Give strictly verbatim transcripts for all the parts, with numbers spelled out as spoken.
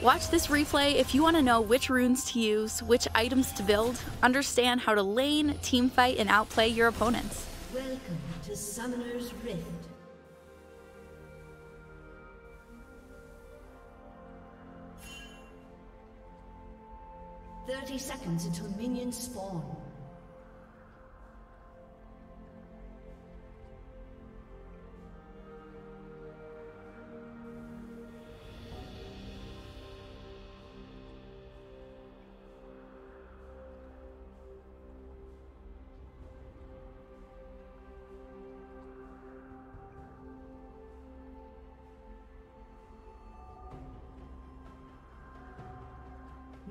Watch this replay if you want to know which runes to use, which items to build, understand how to lane, teamfight, and outplay your opponents. Welcome to Summoner's Rift. thirty seconds until minions spawn.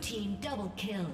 Team double kill.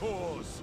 cause.